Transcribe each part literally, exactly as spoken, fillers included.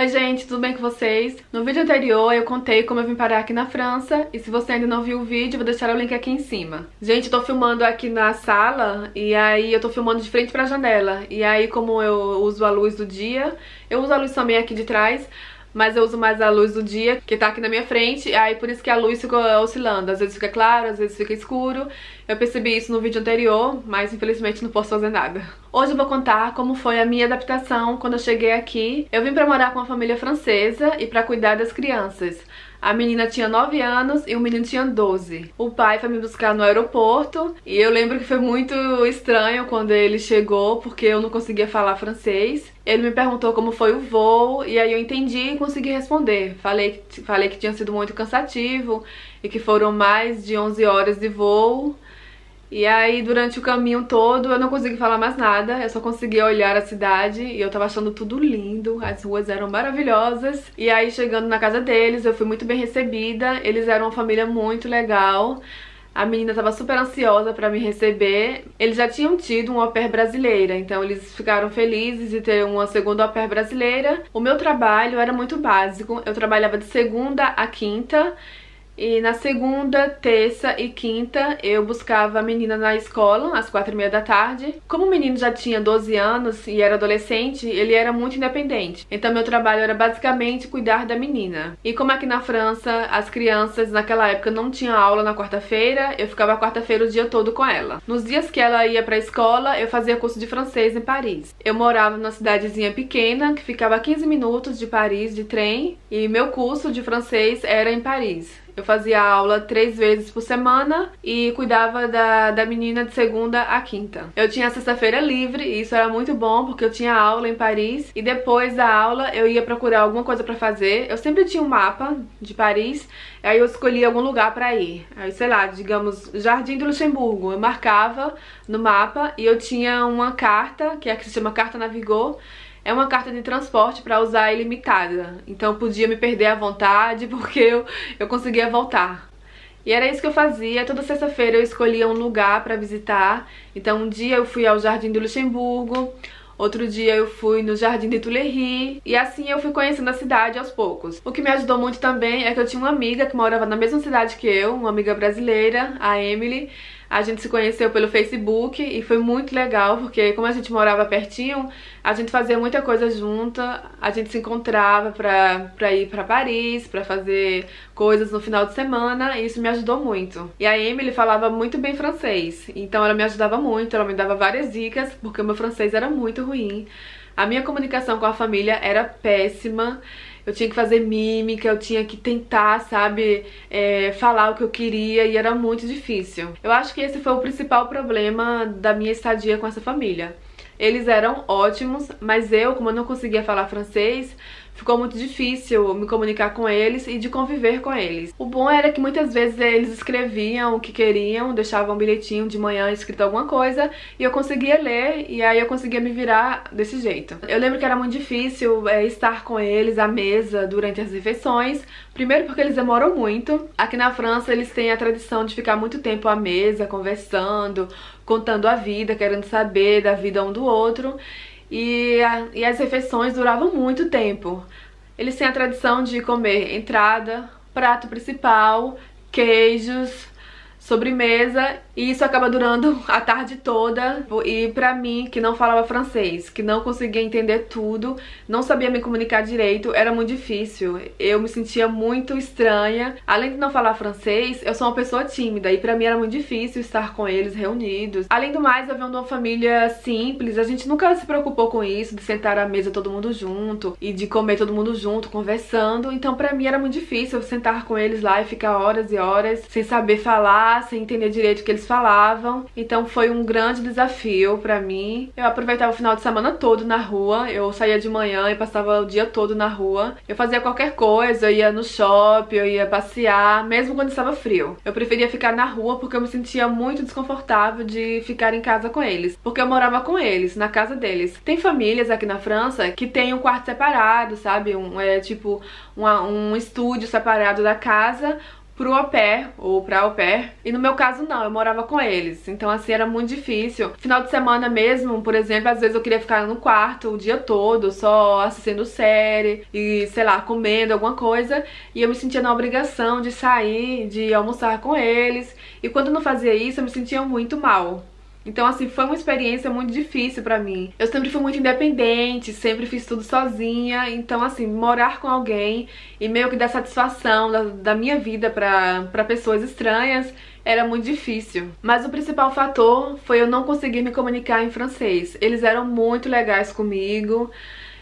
Oi gente, tudo bem com vocês? No vídeo anterior eu contei como eu vim parar aqui na França, e se você ainda não viu o vídeo, eu vou deixar o link aqui em cima. Gente, eu tô filmando aqui na sala, e aí eu tô filmando de frente pra janela, e aí como eu uso a luz do dia, eu uso a luz também aqui de trás, mas eu uso mais a luz do dia, que tá aqui na minha frente, aí por isso que a luz fica oscilando. Às vezes fica claro, às vezes fica escuro. Eu percebi isso no vídeo anterior, mas infelizmente não posso fazer nada. Hoje eu vou contar como foi a minha adaptação quando eu cheguei aqui. Eu vim pra morar com uma família francesa e pra cuidar das crianças. A menina tinha nove anos e o menino tinha doze. O pai foi me buscar no aeroporto e eu lembro que foi muito estranho quando ele chegou, porque eu não conseguia falar francês. Ele me perguntou como foi o voo e aí eu entendi e consegui responder. Falei, falei que tinha sido muito cansativo e que foram mais de onze horas de voo. E aí durante o caminho todo eu não consegui falar mais nada, eu só conseguia olhar a cidade e eu tava achando tudo lindo, as ruas eram maravilhosas. E aí chegando na casa deles eu fui muito bem recebida, eles eram uma família muito legal. A menina tava super ansiosa pra me receber, eles já tinham tido uma au pair brasileira, então eles ficaram felizes de ter uma segunda au pair brasileira. O meu trabalho era muito básico, eu trabalhava de segunda a quinta. E na segunda, terça e quinta eu buscava a menina na escola às quatro e meia da tarde. Como o menino já tinha doze anos e era adolescente, ele era muito independente. Então meu trabalho era basicamente cuidar da menina. E como aqui na França, as crianças naquela época não tinham aula na quarta-feira, eu ficava quarta-feira o dia todo com ela. Nos dias que ela ia pra escola, eu fazia curso de francês em Paris. Eu morava numa cidadezinha pequena, que ficava a quinze minutos de Paris de trem. E meu curso de francês era em Paris. Eu fazia aula três vezes por semana e cuidava da, da menina de segunda a quinta. Eu tinha a sexta-feira livre e isso era muito bom porque eu tinha aula em Paris e depois da aula eu ia procurar alguma coisa pra fazer. Eu sempre tinha um mapa de Paris, aí eu escolhia algum lugar pra ir. Aí, sei lá, digamos, Jardim do Luxemburgo. Eu marcava no mapa e eu tinha uma carta, que é a que se chama Carta Navigou. É uma carta de transporte para usar ilimitada, então eu podia me perder à vontade porque eu, eu conseguia voltar. E era isso que eu fazia, toda sexta-feira eu escolhia um lugar para visitar, então um dia eu fui ao Jardim do Luxemburgo, outro dia eu fui no Jardim de Tulherri, e assim eu fui conhecendo a cidade aos poucos. O que me ajudou muito também é que eu tinha uma amiga que morava na mesma cidade que eu, uma amiga brasileira, a Emily. A gente se conheceu pelo Facebook e foi muito legal, porque como a gente morava pertinho, a gente fazia muita coisa junta, a gente se encontrava pra, pra ir pra Paris, pra fazer coisas no final de semana, e isso me ajudou muito. E a Emily falava muito bem francês, então ela me ajudava muito, ela me dava várias dicas, porque o meu francês era muito ruim. Ruim. A minha comunicação com a família era péssima, eu tinha que fazer mímica, eu tinha que tentar, sabe, é, falar o que eu queria e era muito difícil. Eu acho que esse foi o principal problema da minha estadia com essa família. Eles eram ótimos, mas eu, como eu não conseguia falar francês, ficou muito difícil me comunicar com eles e de conviver com eles. O bom era que muitas vezes eles escreviam o que queriam, deixavam um bilhetinho de manhã escrito alguma coisa e eu conseguia ler e aí eu conseguia me virar desse jeito. Eu lembro que era muito difícil é, estar com eles à mesa durante as refeições, primeiro porque eles demoram muito. Aqui na França eles têm a tradição de ficar muito tempo à mesa, conversando, contando a vida, querendo saber da vida um do outro. E, a, e as refeições duravam muito tempo. Eles têm a tradição de comer entrada, prato principal, queijos, sobremesa, e isso acaba durando a tarde toda. E pra mim, que não falava francês, que não conseguia entender tudo, não sabia me comunicar direito, era muito difícil. Eu me sentia muito estranha. Além de não falar francês, eu sou uma pessoa tímida, e pra mim era muito difícil estar com eles reunidos. Além do mais, eu venho de uma família simples, a gente nunca se preocupou com isso, de sentar à mesa todo mundo junto, e de comer todo mundo junto, conversando. Então pra mim era muito difícil eu sentar com eles lá e ficar horas e horas sem saber falar, sem entender direito o que eles falavam. Então foi um grande desafio pra mim. Eu aproveitava o final de semana todo na rua, eu saía de manhã e passava o dia todo na rua. Eu fazia qualquer coisa, eu ia no shopping, eu ia passear, mesmo quando estava frio. Eu preferia ficar na rua porque eu me sentia muito desconfortável de ficar em casa com eles, porque eu morava com eles, na casa deles. Tem famílias aqui na França que tem um quarto separado, sabe? Um, é tipo uma, um estúdio separado da casa, pro au pair ou pra au pair. E no meu caso não, eu morava com eles, então assim era muito difícil. Final de semana mesmo, por exemplo, às vezes eu queria ficar no quarto o dia todo, só assistindo série e sei lá, comendo alguma coisa, e eu me sentia na obrigação de sair, de almoçar com eles, e quando eu não fazia isso eu me sentia muito mal. Então assim, foi uma experiência muito difícil pra mim. Eu sempre fui muito independente, sempre fiz tudo sozinha. Então assim, morar com alguém e meio que dar satisfação da, da minha vida pra, pra pessoas estranhas era muito difícil. Mas o principal fator foi eu não conseguir me comunicar em francês. Eles eram muito legais comigo.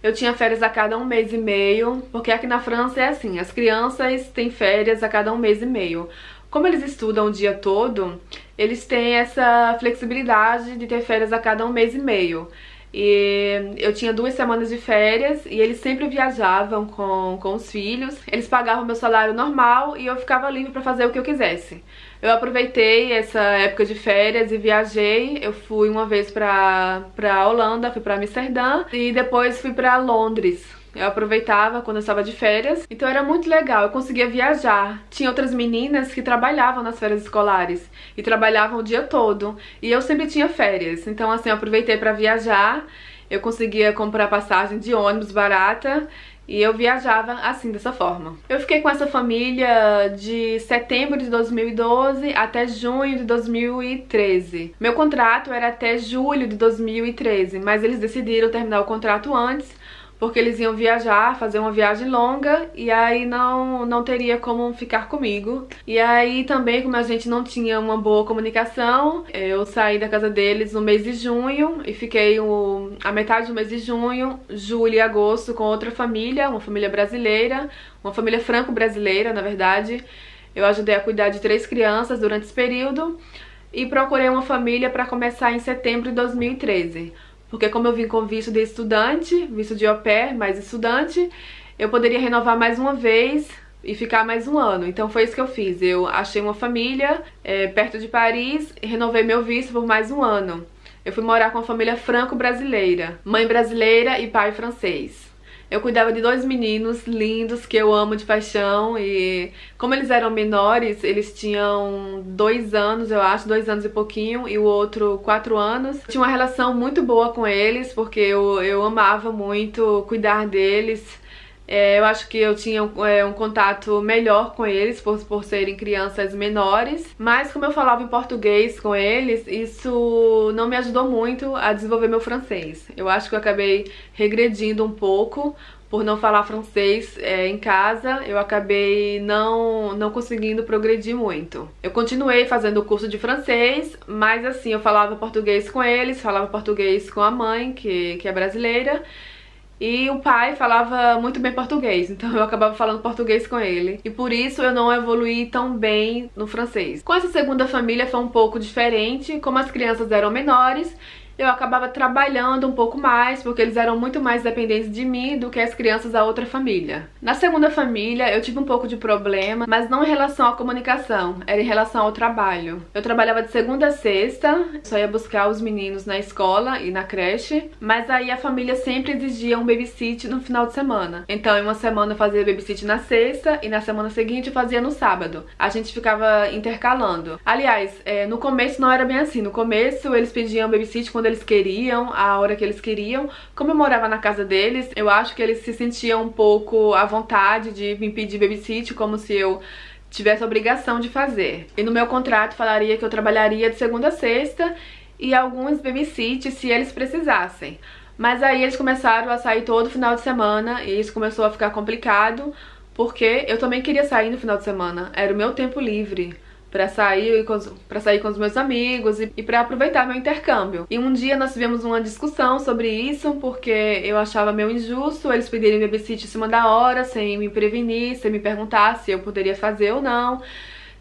Eu tinha férias a cada um mês e meio, porque aqui na França é assim, as crianças têm férias a cada um mês e meio. Como eles estudam o dia todo, eles têm essa flexibilidade de ter férias a cada um mês e meio. E eu tinha duas semanas de férias e eles sempre viajavam com, com os filhos. Eles pagavam meu salário normal e eu ficava livre para fazer o que eu quisesse. Eu aproveitei essa época de férias e viajei. Eu fui uma vez para a Holanda, fui para Amsterdã e depois fui para Londres. Eu aproveitava quando eu estava de férias, então era muito legal, eu conseguia viajar. Tinha outras meninas que trabalhavam nas férias escolares e trabalhavam o dia todo, e eu sempre tinha férias, então assim, eu aproveitei para viajar, eu conseguia comprar passagem de ônibus barata e eu viajava assim, dessa forma. Eu fiquei com essa família de setembro de dois mil e doze até junho de dois mil e treze. Meu contrato era até julho de dois mil e treze, mas eles decidiram terminar o contrato antes, porque eles iam viajar, fazer uma viagem longa, e aí não, não teria como ficar comigo. E aí também, como a gente não tinha uma boa comunicação, eu saí da casa deles no mês de junho e fiquei o, a metade do mês de junho, julho e agosto com outra família, uma família brasileira, uma família franco-brasileira, na verdade. Eu ajudei a cuidar de três crianças durante esse período e procurei uma família para começar em setembro de dois mil e treze. Porque como eu vim com visto de estudante, visto de au pair, mais estudante, eu poderia renovar mais uma vez e ficar mais um ano. Então foi isso que eu fiz, eu achei uma família é, perto de Paris e renovei meu visto por mais um ano. Eu fui morar com uma família franco-brasileira, mãe brasileira e pai francês. Eu cuidava de dois meninos lindos que eu amo de paixão, e como eles eram menores, eles tinham dois anos, eu acho, dois anos e pouquinho, e o outro quatro anos. Eu tinha uma relação muito boa com eles, porque eu, eu amava muito cuidar deles. É, eu acho que eu tinha um, é, um contato melhor com eles, por, por serem crianças menores. Mas como eu falava em português com eles, isso não me ajudou muito a desenvolver meu francês. Eu acho que eu acabei regredindo um pouco por não falar francês é, em casa. Eu acabei não, não conseguindo progredir muito. Eu continuei fazendo o curso de francês, mas assim, eu falava português com eles, falava português com a mãe, que, que é brasileira. E o pai falava muito bem português, então eu acabava falando português com ele. E por isso eu não evoluí tão bem no francês. Com essa segunda família foi um pouco diferente, como as crianças eram menores, eu acabava trabalhando um pouco mais, porque eles eram muito mais dependentes de mim do que as crianças da outra família. Na segunda família eu tive um pouco de problema, mas não em relação à comunicação, era em relação ao trabalho. Eu trabalhava de segunda a sexta, só ia buscar os meninos na escola e na creche, mas aí a família sempre exigia um babysit no final de semana. Então em uma semana eu fazia babysit na sexta e na semana seguinte eu fazia no sábado. A gente ficava intercalando. Aliás, é, no começo não era bem assim, no começo eles pediam babysit quando eles queriam, a hora que eles queriam. Como eu morava na casa deles, eu acho que eles se sentiam um pouco à vontade de me pedir babysit, como se eu tivesse a obrigação de fazer. E no meu contrato falaria que eu trabalharia de segunda a sexta e alguns babysits se eles precisassem. Mas aí eles começaram a sair todo final de semana e isso começou a ficar complicado, porque eu também queria sair no final de semana, era o meu tempo livre. Pra sair, pra sair com os meus amigos e, e pra aproveitar meu intercâmbio. E um dia nós tivemos uma discussão sobre isso, porque eu achava meio injusto eles pedirem babysit em cima da hora, sem me prevenir, sem me perguntar se eu poderia fazer ou não,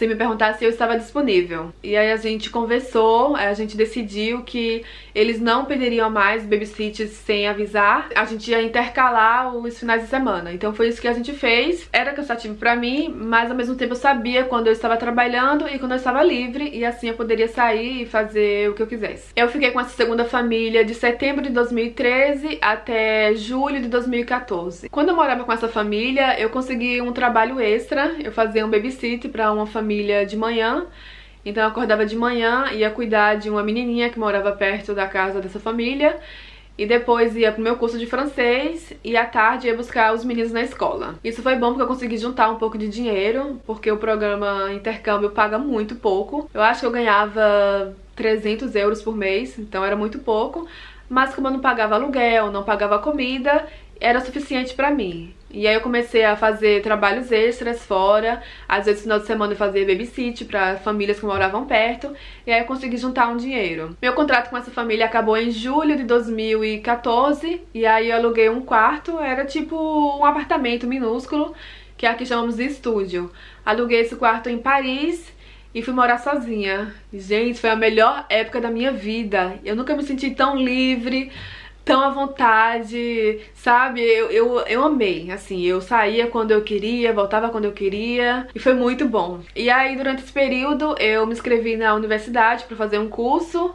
sem me perguntar se eu estava disponível. E aí a gente conversou, a gente decidiu que eles não pediriam mais babysits sem avisar, a gente ia intercalar os finais de semana. Então foi isso que a gente fez. Era cansativo pra mim, mas ao mesmo tempo eu sabia quando eu estava trabalhando e quando eu estava livre, e assim eu poderia sair e fazer o que eu quisesse. Eu fiquei com essa segunda família de setembro de dois mil e treze até julho de dois mil e quatorze. Quando eu morava com essa família, eu consegui um trabalho extra, eu fazia um babysit pra uma família de manhã. Então eu acordava de manhã, ia cuidar de uma menininha que morava perto da casa dessa família, e depois ia pro meu curso de francês, e à tarde ia buscar os meninos na escola. Isso foi bom porque eu consegui juntar um pouco de dinheiro, porque o programa intercâmbio paga muito pouco. Eu acho que eu ganhava trezentos euros por mês, então era muito pouco, mas como eu não pagava aluguel, não pagava comida, era suficiente pra mim. E aí eu comecei a fazer trabalhos extras fora, às vezes no final de semana eu fazia babysit pra famílias que moravam perto, e aí eu consegui juntar um dinheiro. Meu contrato com essa família acabou em julho de dois mil e quatorze, e aí eu aluguei um quarto, era tipo um apartamento minúsculo, que aqui chamamos de estúdio. Aluguei esse quarto em Paris e fui morar sozinha. Gente, foi a melhor época da minha vida, eu nunca me senti tão livre, tão à vontade, sabe? Eu, eu, eu amei, assim, eu saía quando eu queria, voltava quando eu queria, e foi muito bom. E aí, durante esse período, eu me inscrevi na universidade para fazer um curso,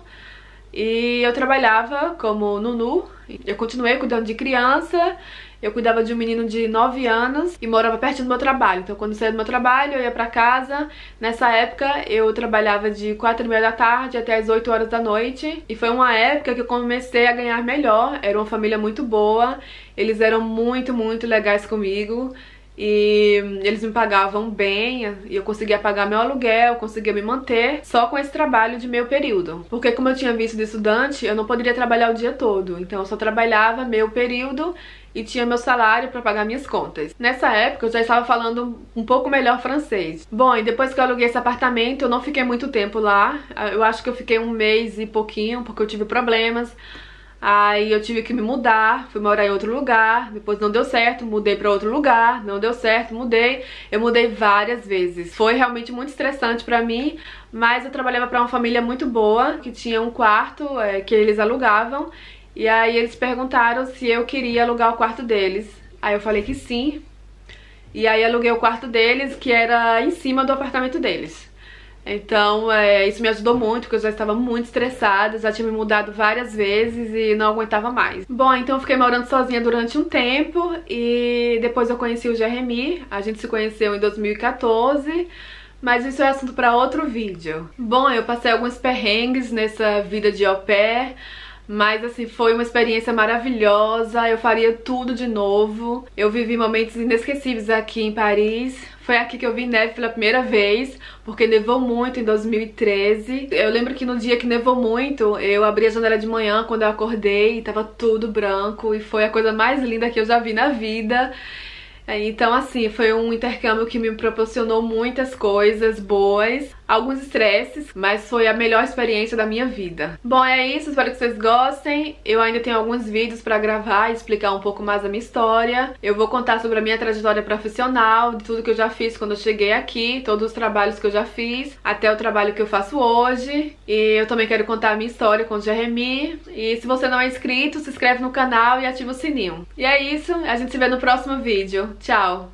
e eu trabalhava como Nunu, eu continuei cuidando de criança, eu cuidava de um menino de nove anos e morava perto do meu trabalho. Então quando eu saía do meu trabalho, eu ia pra casa. Nessa época eu trabalhava de quatro e meia da tarde até as oito horas da noite. E foi uma época que eu comecei a ganhar melhor, era uma família muito boa, eles eram muito, muito legais comigo, e eles me pagavam bem, e eu conseguia pagar meu aluguel, conseguia me manter só com esse trabalho de meio período. Porque como eu tinha visto de estudante, eu não poderia trabalhar o dia todo, então eu só trabalhava meio período e tinha meu salário para pagar minhas contas. Nessa época eu já estava falando um pouco melhor francês. Bom, e depois que eu aluguei esse apartamento, eu não fiquei muito tempo lá, eu acho que eu fiquei um mês e pouquinho, porque eu tive problemas. Aí eu tive que me mudar, fui morar em outro lugar, depois não deu certo, mudei pra outro lugar, não deu certo, mudei. Eu mudei várias vezes. Foi realmente muito estressante pra mim, mas eu trabalhava pra uma família muito boa, que tinha um quarto é, que eles alugavam, e aí eles perguntaram se eu queria alugar o quarto deles. Aí eu falei que sim, e aí aluguei o quarto deles, que era em cima do apartamento deles. Então é, isso me ajudou muito, porque eu já estava muito estressada, já tinha me mudado várias vezes e não aguentava mais. Bom, então eu fiquei morando sozinha durante um tempo, e depois eu conheci o Jeremy, a gente se conheceu em dois mil e quatorze, mas isso é assunto para outro vídeo. Bom, eu passei alguns perrengues nessa vida de au pair, mas assim, foi uma experiência maravilhosa, eu faria tudo de novo. Eu vivi momentos inesquecíveis aqui em Paris. Foi aqui que eu vi neve pela primeira vez, porque nevou muito em dois mil e treze. Eu lembro que no dia que nevou muito, eu abri a janela de manhã quando eu acordei e tava tudo branco, e foi a coisa mais linda que eu já vi na vida. Então assim, foi um intercâmbio que me proporcionou muitas coisas boas, alguns estresses, mas foi a melhor experiência da minha vida. Bom, é isso, espero que vocês gostem. Eu ainda tenho alguns vídeos pra gravar e explicar um pouco mais a minha história. Eu vou contar sobre a minha trajetória profissional, de tudo que eu já fiz quando eu cheguei aqui, todos os trabalhos que eu já fiz, até o trabalho que eu faço hoje. E eu também quero contar a minha história com o Jeremy. E se você não é inscrito, se inscreve no canal e ativa o sininho. E é isso, a gente se vê no próximo vídeo. Tchau!